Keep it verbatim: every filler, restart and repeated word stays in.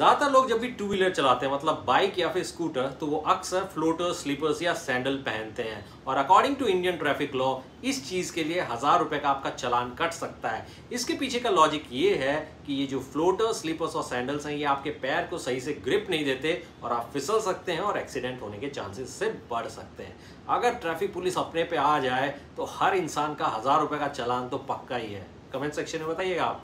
ज़्यादातर लोग जब भी टू व्हीलर चलाते हैं मतलब बाइक या फिर स्कूटर, तो वो अक्सर फ्लोटर, स्लीपर्स या सैंडल पहनते हैं। और according to Indian traffic law इस चीज़ के लिए हज़ार रुपये का आपका चालान कट सकता है। इसके पीछे का लॉजिक ये है कि ये जो फ्लोटर, स्लीपर्स और सैंडल्स हैं ये आपके पैर को सही से ग्रिप नहीं देते और आप फिसल सकते हैं और एक्सीडेंट होने के चांसेस से बढ़ सकते हैं। अगर ट्रैफिक पुलिस अपने पे आ जाए तो हर इंसान का हज़ार रुपये का चालान तो पक्का ही है। कमेंट सेक्शन में बताइएगा आप।